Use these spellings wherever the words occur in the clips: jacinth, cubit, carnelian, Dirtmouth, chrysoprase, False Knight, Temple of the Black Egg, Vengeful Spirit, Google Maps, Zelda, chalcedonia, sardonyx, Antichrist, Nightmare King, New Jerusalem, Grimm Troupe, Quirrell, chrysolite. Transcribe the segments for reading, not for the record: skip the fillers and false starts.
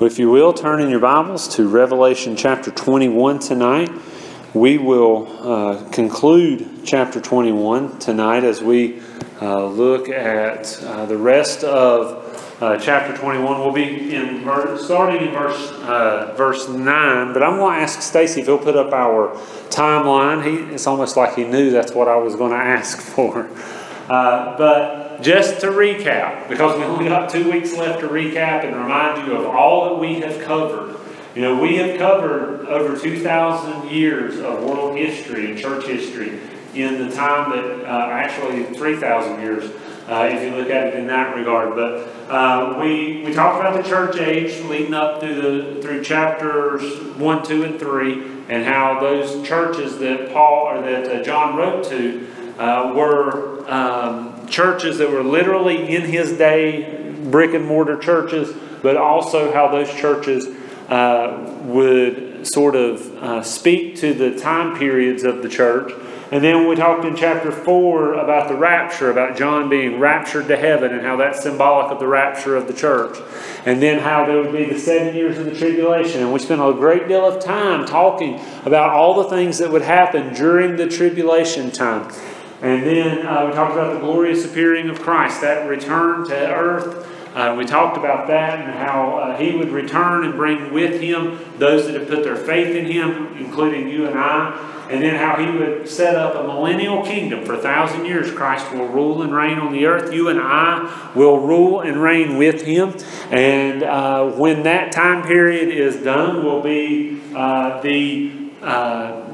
If you will, turn in your Bibles to Revelation chapter 21 tonight. We will conclude chapter 21 tonight as we look at the rest of chapter 21. We'll be starting in verse 9, but I'm going to ask Stacy if he'll put up our timeline. It's almost like he knew that's what I was going to ask for. But just to recap, because we only got 2 weeks left to recap and remind you of all that we have covered. You know, we have covered over 2,000 years of world history and church history in the time that, actually 3,000 years, if you look at it in that regard. But we talked about the church age leading up through chapters 1, 2, and 3, and how those churches that John wrote to were churches that were literally in his day, brick and mortar churches, but also how those churches would sort of speak to the time periods of the church. And then we talked in chapter 4 about the rapture, about John being raptured to heaven and how that's symbolic of the rapture of the church. And then how there would be the 7 years of the tribulation. And we spent a great deal of time talking about all the things that would happen during the tribulation time. And then we talked about the glorious appearing of Christ, that return to earth. We talked about that and how He would return and bring with Him those that have put their faith in Him, including you and I. And then how He would set up a millennial kingdom for 1,000 years. Christ will rule and reign on the earth. You and I will rule and reign with Him. And when that time period is done, will be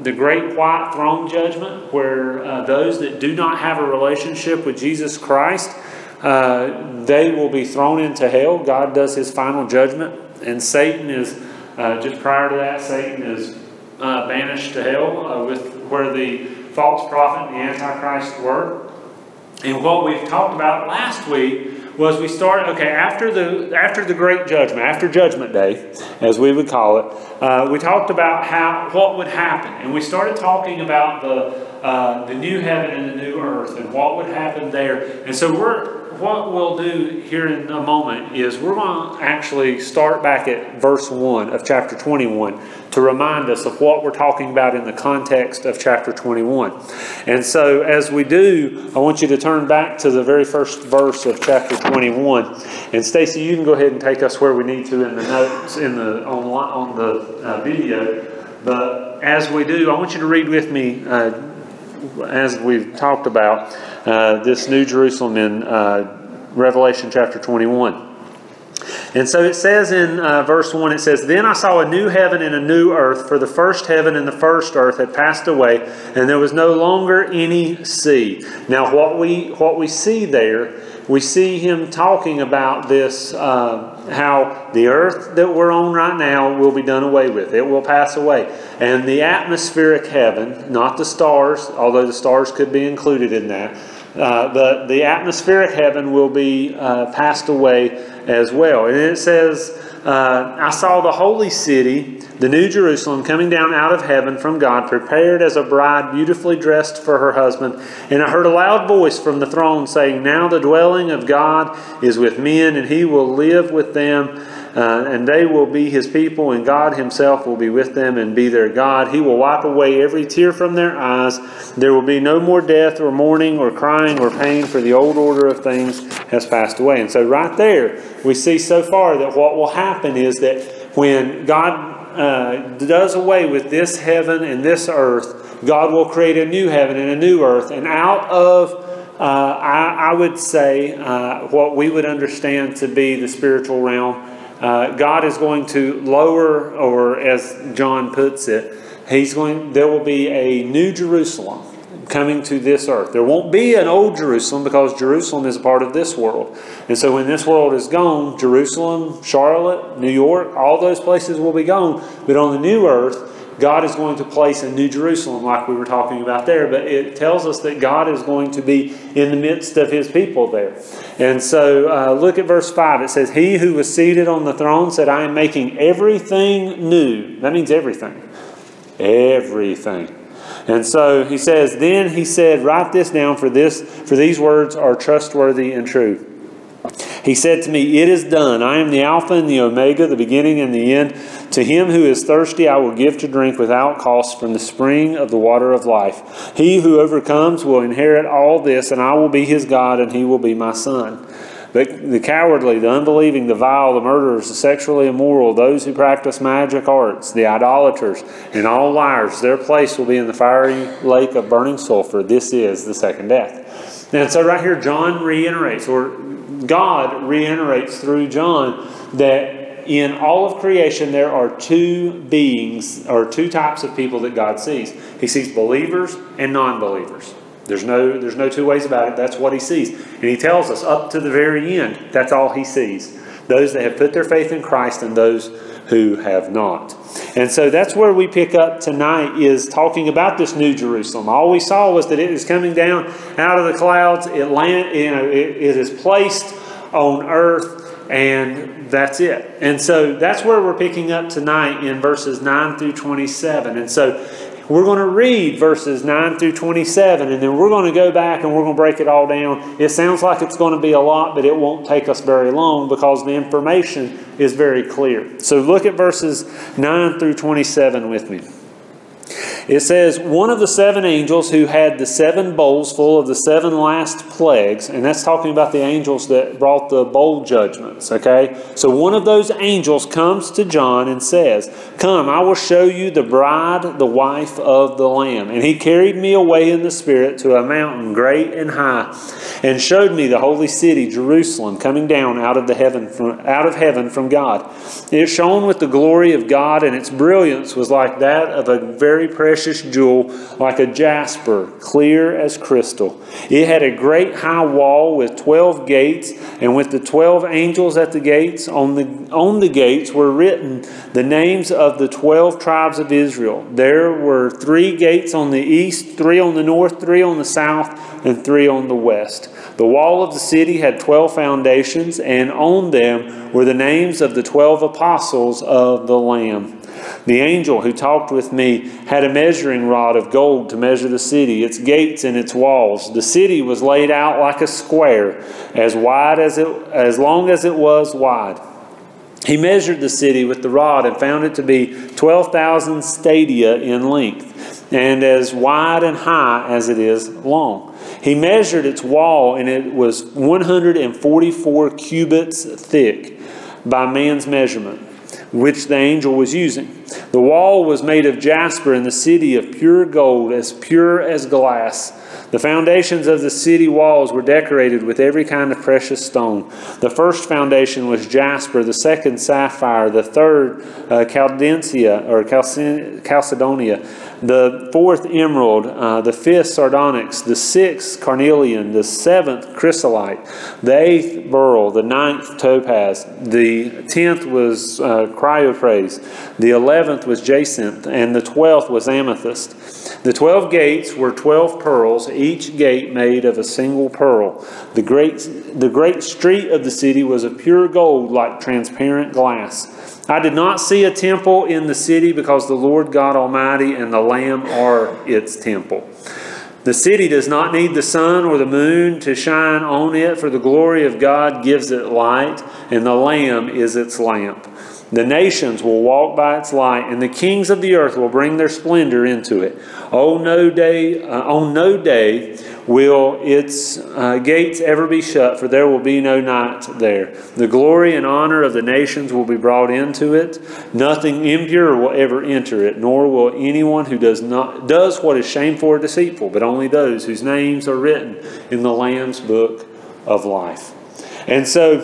the great white throne judgment, where those that do not have a relationship with Jesus Christ, they will be thrown into hell. God does His final judgment, and Satan is, just prior to that, Satan is banished to hell, where the false prophet and the Antichrist were. And what we've talked about last week was we start, after the great judgment, after Judgment Day, as we would call it, we talked about what would happen. And we started talking about the new heaven and the new earth and what would happen there. And so what we'll do here in a moment is we're going to actually start back at verse 1 of chapter 21 to remind us of what we're talking about in the context of chapter 21. And so as we do, I want you to turn back to the very first verse of chapter 21. And Stacy, you can go ahead and take us where we need to in the notes on the video. But as we do, I want you to read with me as we've talked about this New Jerusalem in Revelation chapter 21. And so it says in verse 1, it says, "Then I saw a new heaven and a new earth, for the first heaven and the first earth had passed away, and there was no longer any sea." Now what we see there, we see him talking about this, how the earth that we're on right now will be done away with. It will pass away. And the atmospheric heaven, not the stars, although the stars could be included in that, but the atmospheric heaven will be passed away as well. And it says, "I saw the holy city, the new Jerusalem, coming down out of heaven from God, prepared as a bride, beautifully dressed for her husband. And I heard a loud voice from the throne saying, 'Now the dwelling of God is with men, and He will live with them. And they will be His people, and God Himself will be with them and be their God. He will wipe away every tear from their eyes. There will be no more death or mourning or crying or pain, for the old order of things has passed away.'" And so right there, we see so far that what will happen is that when God does away with this heaven and this earth, God will create a new heaven and a new earth. And out of I would say what we would understand to be the spiritual realm, God is going to lower, or as John puts it, there will be a new Jerusalem coming to this earth. There won't be an old Jerusalem, because Jerusalem is a part of this world. And so when this world is gone, Jerusalem, Charlotte, New York, all those places will be gone. But on the new earth, God is going to place a new Jerusalem, like we were talking about there. But it tells us that God is going to be in the midst of His people there. And so look at verse 5. It says, "He who was seated on the throne said, 'I am making everything new.'" That means everything. Everything. And so he says, "Then he said, 'Write this down, for these words are trustworthy and true.' He said to me, "It is done. I am the Alpha and the Omega, the beginning and the end. To him who is thirsty, I will give to drink without cost from the spring of the water of life. He who overcomes will inherit all this, and I will be his God, and he will be my son. But the cowardly, the unbelieving, the vile, the murderers, the sexually immoral, those who practice magic arts, the idolaters, and all liars, their place will be in the fiery lake of burning sulfur. This is the second death." And so right here, John reiterates, or God reiterates through John, that in all of creation there are two beings, or two types of people that God sees. He sees believers and non-believers. There's no two ways about it. That's what he sees. And he tells us up to the very end, that's all he sees. Those that have put their faith in Christ and those who have not. And so that's where we pick up tonight, is talking about this New Jerusalem. All we saw was that it is coming down out of the clouds. It is placed on earth, and that's it. And so that's where we're picking up tonight in verses 9 through 27. And so we're going to read verses 9 through 27, and then we're going to go back and we're going to break it all down. It sounds like it's going to be a lot, but it won't take us very long because the information is very clear. So look at verses 9 through 27 with me. It says, "One of the seven angels who had the seven bowls full of the seven last plagues," and that's talking about the angels that brought the bowl judgments, okay? "So one of those angels comes to John and says, 'Come, I will show you the bride, the wife of the Lamb.' And he carried me away in the Spirit to a mountain great and high, and showed me the holy city, Jerusalem, coming down out of heaven from God. It shone with the glory of God, and its brilliance was like that of a very precious jewel, like a jasper, clear as crystal. It had a great high wall with 12 gates, and with the 12 angels at the gates, on the gates were written the names of the 12 tribes of Israel. There were 3 gates on the east, 3 on the north, 3 on the south, and 3 on the west. The wall of the city had 12 foundations, and on them were the names of the 12 apostles of the Lamb. The angel who talked with me had a measuring rod of gold to measure the city, its gates and its walls. The city was laid out like a square, as long as it was wide. He measured the city with the rod and found it to be 12,000 stadia in length, and as wide and high as it is long. He measured its wall, and it was 144 cubits thick by man's measurement, which the angel was using. The wall was made of jasper, and the city of pure gold, as pure as glass. The foundations of the city walls were decorated with every kind of precious stone. The first foundation was jasper, the second sapphire, the third chalcedonia, the fourth emerald, the fifth sardonyx, the sixth carnelian, the seventh chrysolite, the eighth beryl, the ninth topaz, the 10th was chrysoprase, the 11th was jacinth, and the 12th was amethyst. The 12 gates were 12 pearls, each gate made of a single pearl. The great street of the city was of pure gold, like transparent glass. I did not see a temple in the city, because the Lord God Almighty and the Lamb are its temple. The city does not need the sun or the moon to shine on it, for the glory of God gives it light, and the Lamb is its lamp. The nations will walk by its light, and the kings of the earth will bring their splendor into it. On no day will its gates ever be shut, for there will be no night there. The glory and honor of the nations will be brought into it. Nothing impure will ever enter it, nor will anyone who does what is shameful or deceitful, but only those whose names are written in the Lamb's book of life." And so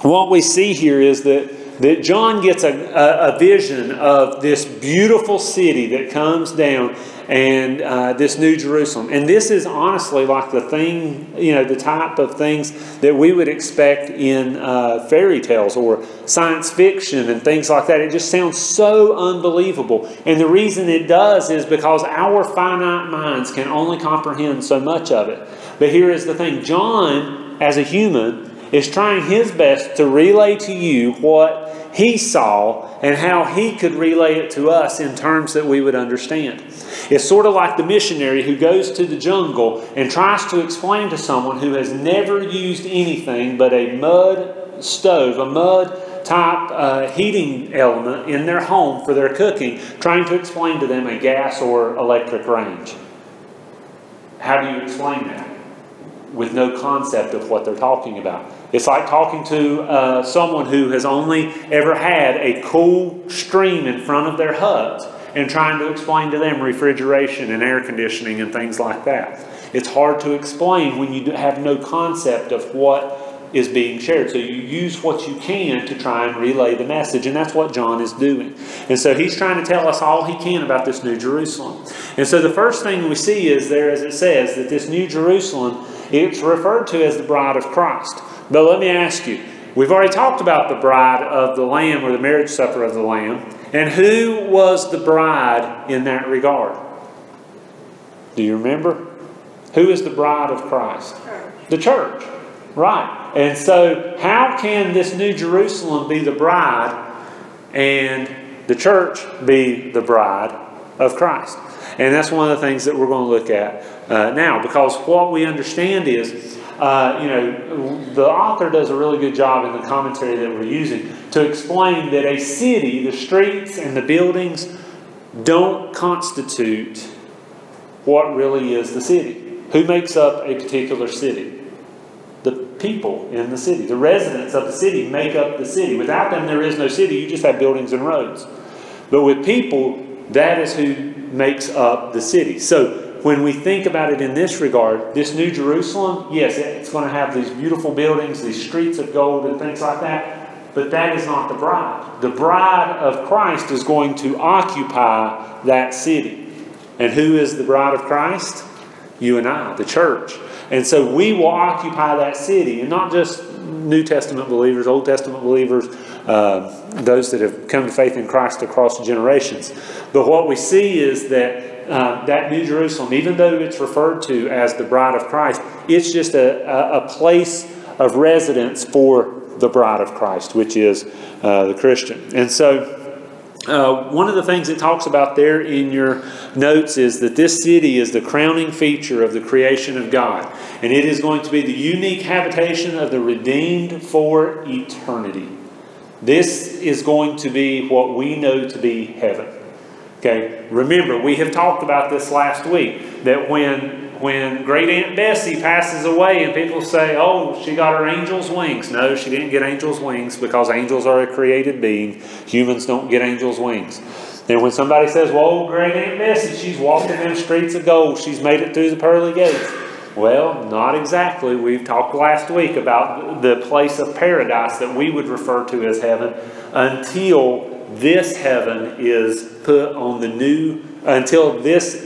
what we see here is that John gets a vision of this beautiful city that comes down, and this New Jerusalem. And this is honestly like the thing, the type of things that we would expect in fairy tales or science fiction and things like that. It just sounds so unbelievable. And the reason it does is because our finite minds can only comprehend so much of it. But here is the thing. John, as a human, is trying his best to relay to you what he saw and how he could relay it to us in terms that we would understand. It's sort of like the missionary who goes to the jungle and tries to explain to someone who has never used anything but a mud stove, a mud-type heating element in their home for their cooking, trying to explain to them a gas or electric range. How do you explain that with no concept of what they're talking about? It's like talking to someone who has only ever had a cool stream in front of their hut and trying to explain to them refrigeration and air conditioning and things like that. It's hard to explain when you have no concept of what is being shared. So you use what you can to try and relay the message, and that's what John is doing. And so he's trying to tell us all he can about this New Jerusalem. And so the first thing we see is there, as it says, that this New Jerusalem, it's referred to as the bride of Christ. But let me ask you, we've already talked about the bride of the Lamb, or the marriage supper of the Lamb. And who was the bride in that regard? Do you remember? Who is the bride of Christ? Church. The church. Right. And so how can this New Jerusalem be the bride and the church be the bride of Christ? And that's one of the things that we're going to look at now, because what we understand is, the author does a really good job in the commentary that we're using to explain that a city, the streets and the buildings, don't constitute what really is the city. Who makes up a particular city? The people in the city. The residents of the city make up the city. Without them, there is no city. You just have buildings and roads. But with people, that is who makes up the city. So when we think about it in this regard, this New Jerusalem, yes, it's going to have these beautiful buildings, these streets of gold and things like that, but that is not the bride. The bride of Christ is going to occupy that city. And who is the bride of Christ? You and I, the church. And so we will occupy that city, and not just New Testament believers, Old Testament believers, those that have come to faith in Christ across generations. But what we see is that that New Jerusalem, even though it's referred to as the bride of Christ, it's just a place of residence for the bride of Christ, which is the Christian. And so one of the things it talks about there in your notes is that this city is the crowning feature of the creation of God. And it is going to be the unique habitation of the redeemed for eternity. This is going to be what we know to be heaven. Okay, remember, we have talked about this last week, that when Great Aunt Bessie passes away and people say, oh, she got her angel's wings. No, she didn't get angel's wings, because angels are a created being. Humans don't get angel's wings. And when somebody says, well, Great Aunt Bessie, she's walked in them streets of gold. She's made it through the pearly gates. Well, not exactly. We've talked last week about the place of paradise that we would refer to as heaven until this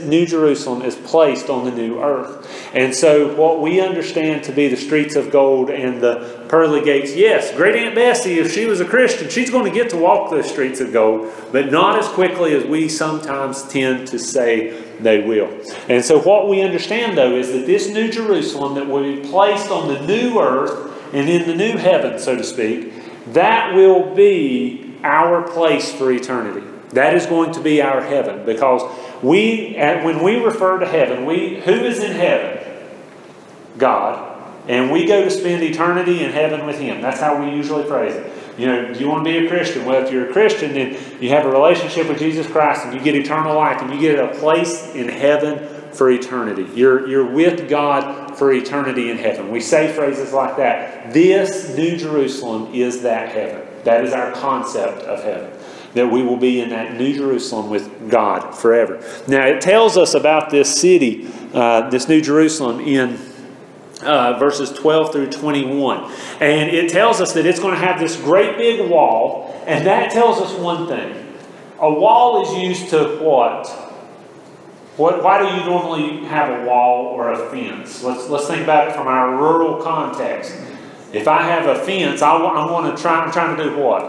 New Jerusalem is placed on the new earth. And so what we understand to be the streets of gold and the pearly gates, yes, Great Aunt Bessie, if she was a Christian, she's going to get to walk those streets of gold, but not as quickly as we sometimes tend to say they will. And so what we understand, though, is that this New Jerusalem that will be placed on the new earth and in the new heaven, so to speak, that will be our place for eternity. That is going to be our heaven, because when we refer to heaven, who is in heaven? God. And we go to spend eternity in heaven with Him. That's how we usually phrase it. Do you want to be a Christian? Well, if you're a Christian, then you have a relationship with Jesus Christ and you get eternal life and you get a place in heaven for eternity. You're with God for eternity in heaven. We say phrases like that. This New Jerusalem is that heaven. That is our concept of heaven, that we will be in that New Jerusalem with God forever. Now, it tells us about this city, this New Jerusalem, in verses 12 through 21. And it tells us that it's going to have this great big wall, and that tells us one thing. A wall is used to what? Why do you normally have a wall or a fence? Let's think about it from our rural context. If I have a fence, I'm trying to do what?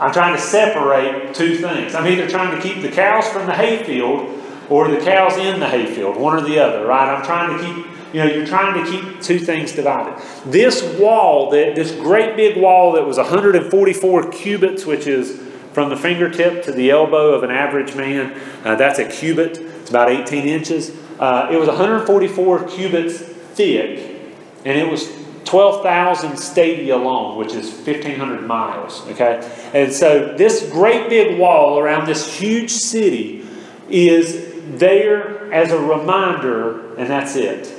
I'm trying to separate two things. I'm either trying to keep the cows from the hayfield or the cows in the hayfield, one or the other, right? I'm trying to keep you're trying to keep two things divided. This wall, this great big wall that was 144 cubits, which is from the fingertip to the elbow of an average man, that's a cubit, it's about 18 inches. It was 144 cubits thick, and it was 12,000 stadia long, which is 1,500 miles, okay? And so this great big wall around this huge city is there as a reminder, and that's it.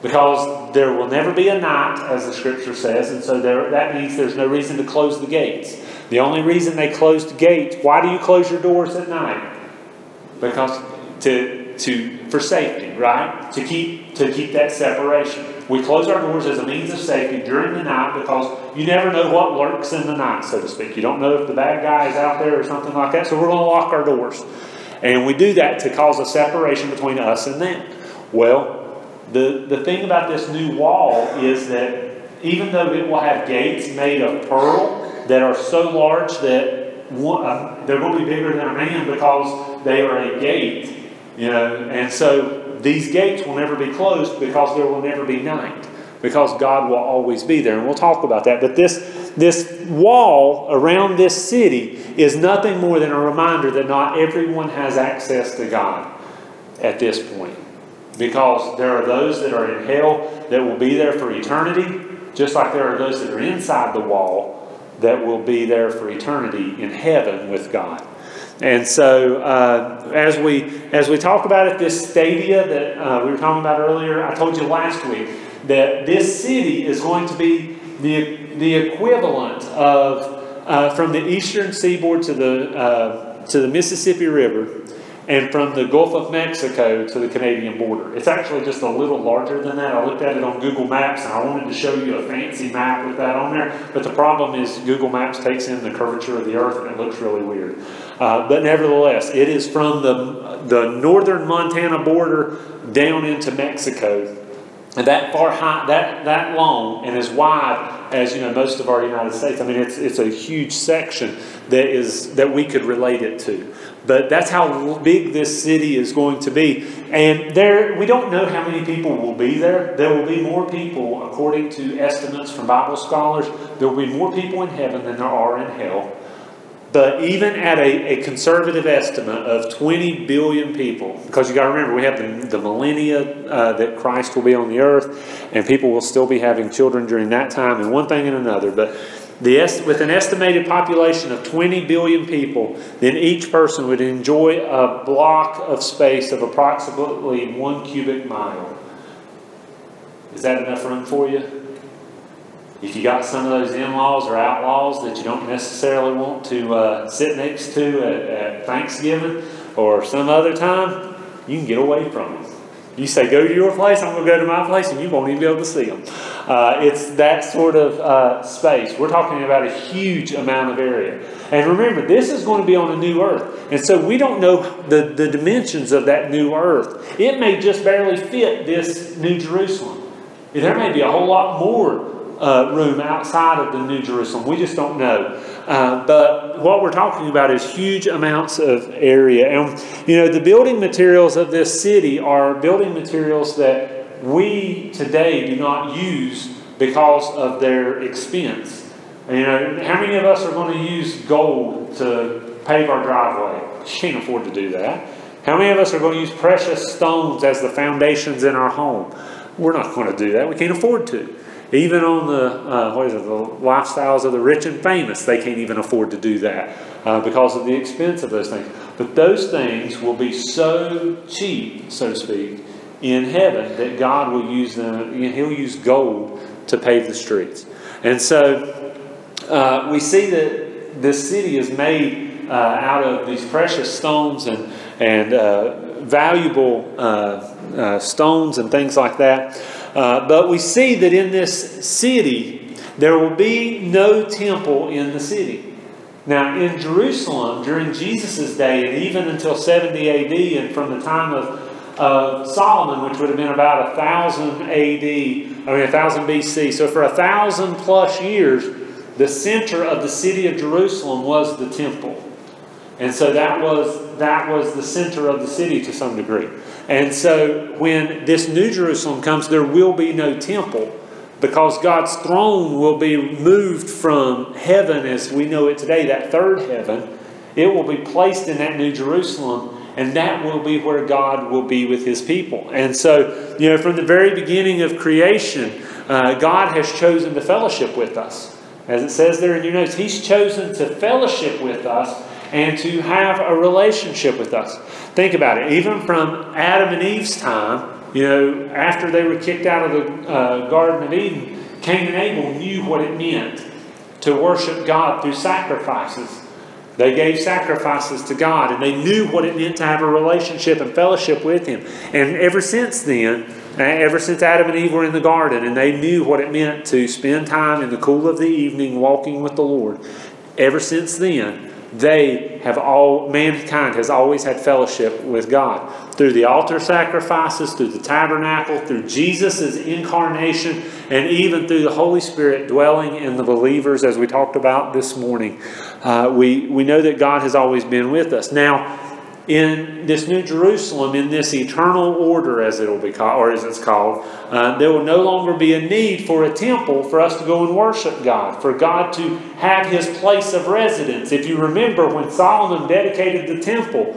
Because there will never be a night, as the scripture says, and so that means there's no reason to close the gates. The only reason they closed the gates, why do you close your doors at night? Because for safety, right? To keep that separation. We close our doors as a means of safety during the night because you never know what lurks in the night, so to speak. You don't know if the bad guy is out there or something like that, so we're going to lock our doors. And we do that to cause a separation between us and them. Well, the thing about this new wall is that even though it will have gates made of pearl that are so large that they're going to be bigger than a man because they are a gate, and so these gates will never be closed because there will never be night, because God will always be there. And we'll talk about that. But this wall around this city is nothing more than a reminder that not everyone has access to God at this point, because there are those that are in hell that will be there for eternity, just like there are those that are inside the wall that will be there for eternity in heaven with God. And so, as we talk about it, this stadia that we were talking about earlier, I told you last week that this city is going to be the equivalent of from the eastern seaboard to the Mississippi River, and from the Gulf of Mexico to the Canadian border. It's actually just a little larger than that. I looked at it on Google Maps, and I wanted to show you a fancy map with that on there. But the problem is Google Maps takes in the curvature of the earth, and it looks really weird. But nevertheless, it is from the northern Montana border down into Mexico. And that far high, that long, and as wide as most of our United States. I mean, it's a huge section that we could relate it to. But that's how big this city is going to be. And we don't know how many people will be there. There will be more people, according to estimates from Bible scholars, there will be more people in heaven than there are in hell. But even at a conservative estimate of 20 billion people, because you got to remember, we have the millennia that Christ will be on the earth, and people will still be having children during that time, and one thing and another. But with an estimated population of 20 billion people, then each person would enjoy a block of space of approximately 1 cubic mile. Is that enough room for you? If you got some of those in-laws or outlaws that you don't necessarily want to sit next to at Thanksgiving or some other time, you can get away from them. You say, go to your place, I'm going to go to my place, and you won't even be able to see them. It's that sort of space. We're talking about a huge amount of area. And remember, this is going to be on a new earth. And so we don't know the dimensions of that new earth. It may just barely fit this New Jerusalem. There may be a whole lot more room outside of the New Jerusalem. We just don't know. But what we're talking about is huge amounts of area. And, the building materials of this city are building materials that we today do not use because of their expense. How many of us are going to use gold to pave our driveway? She can't afford to do that. How many of us are going to use precious stones as the foundations in our home? We're not going to do that. We can't afford to. Even on the lifestyles of the rich and famous, they can't even afford to do that because of the expense of those things. But those things will be so cheap, so to speak, in heaven that God will use them. He'll use gold to pave the streets. And so we see that this city is made out of these precious stones and valuable stones and things like that. But we see that in this city, there will be no temple in the city. Now, in Jerusalem, during Jesus' day, and even until 70 A.D., and from the time of Solomon, which would have been about 1,000 A.D., I mean 1,000 B.C., so for 1,000 plus years, the center of the city of Jerusalem was the temple. And so that was the center of the city to some degree. And so when this New Jerusalem comes, there will be no temple, because God's throne will be moved from heaven as we know it today, that third heaven. It will be placed in that New Jerusalem, and that will be where God will be with His people. And so, you know, from the very beginning of creation, God has chosen to fellowship with us. As it says there in your notes, He's chosen to fellowship with us and to have a relationship with us. Think about it. Even from Adam and Eve's time, you know, after they were kicked out of the Garden of Eden, Cain and Abel knew what it meant to worship God through sacrifices. They gave sacrifices to God, and they knew what it meant to have a relationship and fellowship with Him. And ever since then, ever since Adam and Eve were in the garden, and they knew what it meant to spend time in the cool of the evening walking with the Lord, ever since then, mankind has always had fellowship with God through the altar sacrifices, through the tabernacle, through Jesus' incarnation, and even through the Holy Spirit dwelling in the believers, as we talked about this morning. We know that God has always been with us. Now, in this New Jerusalem, in this eternal order, as it'll be called, or as it's called, there will no longer be a need for a temple for us to go and worship God, for God to have His place of residence. If you remember, when Solomon dedicated the temple,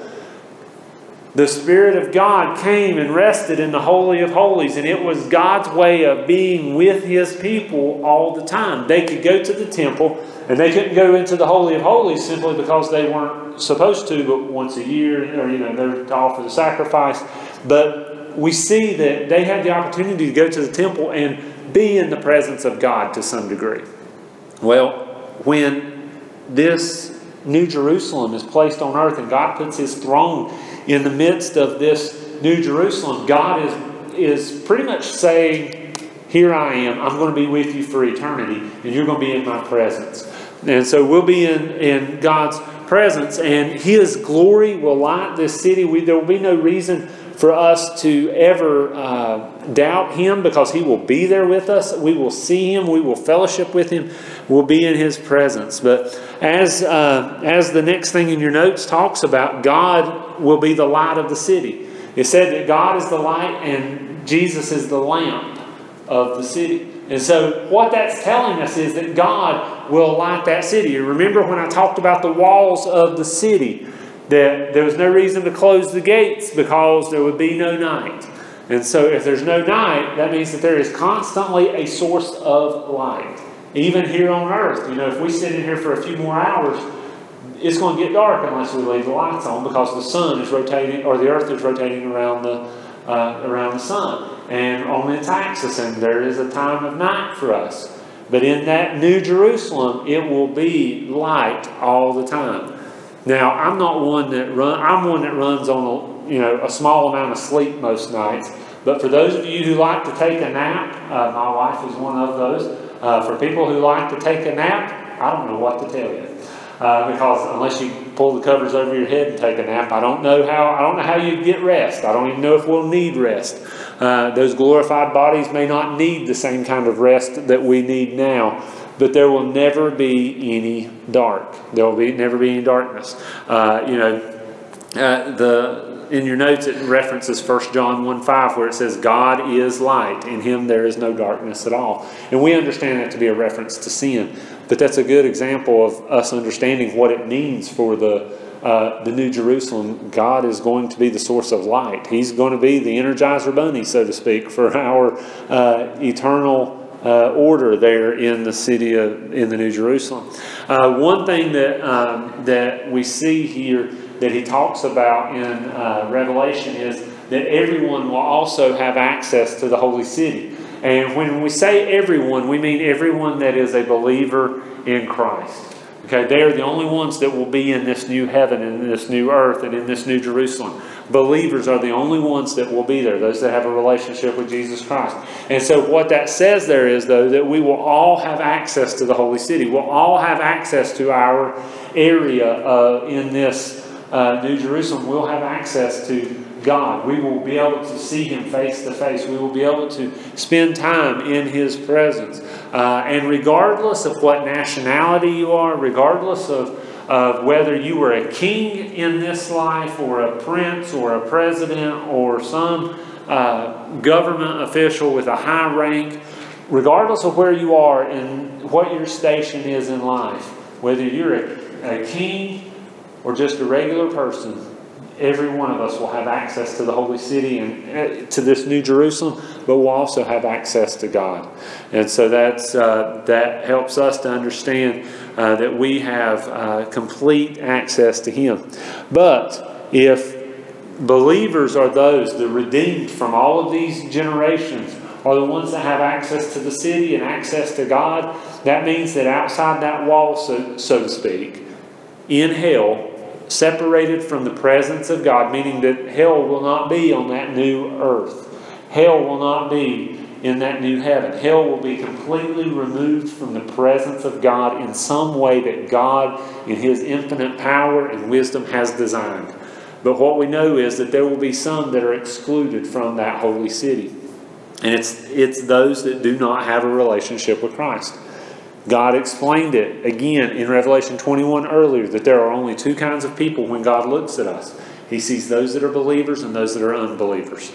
the Spirit of God came and rested in the Holy of Holies, and it was God's way of being with His people all the time. They could go to the temple, and they couldn't go into the Holy of Holies simply because they weren't supposed to, but once a year, or, you know, they're to offer the sacrifice. But we see that they had the opportunity to go to the temple and be in the presence of God to some degree. Well, when this New Jerusalem is placed on earth and God puts His throne in the midst of this New Jerusalem, God is pretty much saying, here I am, I'm going to be with you for eternity, and you're going to be in my presence. And so we'll be in God's presence, and His glory will light this city. There will be no reason for us to ever doubt Him, because He will be there with us. We will see Him. We will fellowship with Him. We'll be in His presence. But as the next thing in your notes talks about, God will be the light of the city. It said that God is the light and Jesus is the lamp of the city. And so what that's telling us is that God will light that city. You remember when I talked about the walls of the city, that there was no reason to close the gates because there would be no night. And so if there's no night, that means that there is constantly a source of light. Even here on earth, you know, if we sit in here for a few more hours, it's going to get dark unless we leave the lights on, because the sun is rotating, or the earth is rotating around the sun. And on its axis, and there is a time of night for us. But in that New Jerusalem, it will be light all the time. Now, I'm not one that runs on a small amount of sleep most nights. But for those of you who like to take a nap, my wife is one of those. For people who like to take a nap, I don't know what to tell you, because unless you pull the covers over your head and take a nap, I don't know how you get rest. I don't even know if we'll need rest. Those glorified bodies may not need the same kind of rest that we need now. But there will never be any dark. There will never be any darkness. In your notes, it references 1 John 1:5, where it says, God is light. In Him there is no darkness at all. And we understand that to be a reference to sin. But that's a good example of us understanding what it means for the New Jerusalem. God is going to be the source of light. He's going to be the Energizer Bunny, so to speak, for our eternal order there in the city in the New Jerusalem. One thing that we see here that he talks about in Revelation is that everyone will also have access to the holy city. And when we say everyone, we mean everyone that is a believer in Christ. Okay, they are the only ones that will be in this new heaven and in this new earth and in this New Jerusalem. Believers are the only ones that will be there, those that have a relationship with Jesus Christ. And so what that says there is, though, that we will all have access to the holy city. We'll all have access to our area in this New Jerusalem. We'll have access to God. We will be able to see Him face to face. We will be able to spend time in His presence. And regardless of what nationality you are, regardless of of whether you were a king in this life or a prince or a president or some government official with a high rank, regardless of where you are and what your station is in life, whether you're a king or just a regular person, every one of us will have access to the holy city and to this New Jerusalem, but we'll also have access to God. And so that helps us to understand that we have complete access to Him. But if believers are those, the redeemed from all of these generations, are the ones that have access to the city and access to God, that means that outside that wall, so to speak, in hell, separated from the presence of God, meaning that hell will not be on that new earth. Hell will not be in that new heaven. Hell will be completely removed from the presence of God in some way that God, in His infinite power and wisdom, has designed. But what we know is that there will be some that are excluded from that holy city. And it's those that do not have a relationship with Christ. God explained it again in Revelation 21 earlier, that there are only two kinds of people when God looks at us. He sees those that are believers and those that are unbelievers.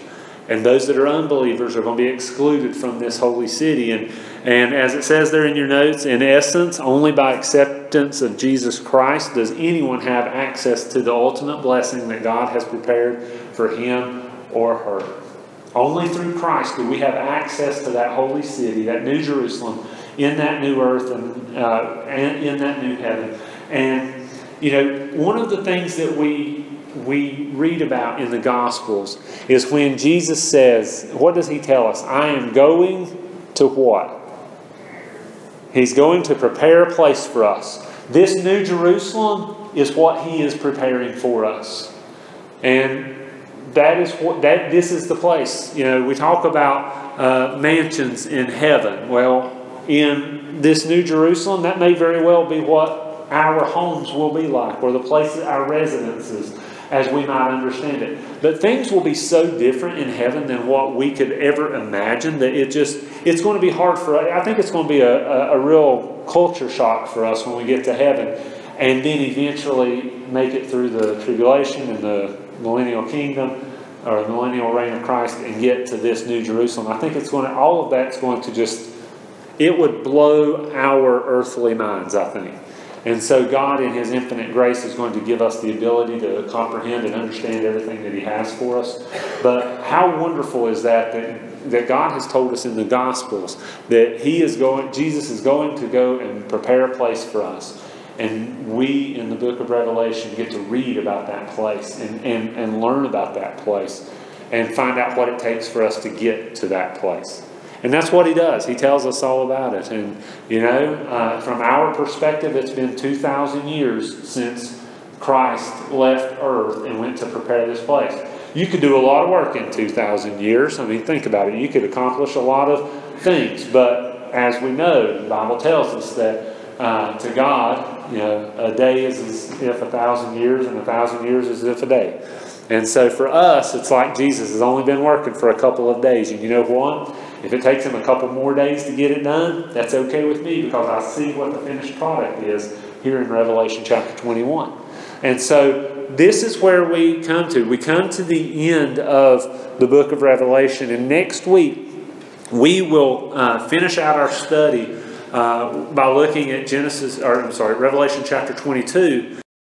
And those that are unbelievers are going to be excluded from this holy city. And as it says there in your notes, in essence, only by acceptance of Jesus Christ does anyone have access to the ultimate blessing that God has prepared for him or her. Only through Christ do we have access to that holy city, that New Jerusalem, in that new earth and in that new heaven. And, you know, one of the things that we read about in the Gospels is when Jesus says, what does He tell us? I am going to what? He's going to prepare a place for us. This New Jerusalem is what He is preparing for us. And that is this is the place. You know, we talk about mansions in heaven. Well, in this New Jerusalem, that may very well be what our homes will be like, or the places, our residences, as we might understand it. But things will be so different in heaven than what we could ever imagine that it's going to be hard for us. I think it's going to be a real culture shock for us when we get to heaven and then eventually make it through the tribulation and the millennial kingdom, or the millennial reign of Christ, and get to this New Jerusalem. I think it's going to, all of that's going to just, it would blow our earthly minds, I think. And so God, in His infinite grace, is going to give us the ability to comprehend and understand everything that He has for us. But how wonderful is that God has told us in the Gospels that Jesus is going to go and prepare a place for us. And we, in the book of Revelation, get to read about that place and learn about that place and find out what it takes for us to get to that place. And that's what He does. He tells us all about it. And, you know, from our perspective, it's been 2,000 years since Christ left earth and went to prepare this place. You could do a lot of work in 2,000 years. I mean, think about it. You could accomplish a lot of things. But as we know, the Bible tells us that to God, you know, a day is as if 1,000 years, and 1,000 years is as if a day. And so for us, it's like Jesus has only been working for a couple of days. And you know what? If it takes Him a couple more days to get it done, that's okay with me, because I see what the finished product is here in Revelation chapter 21. And so this is where we come to. We come to the end of the book of Revelation. And next week, we will finish out our study by looking at Revelation chapter 22.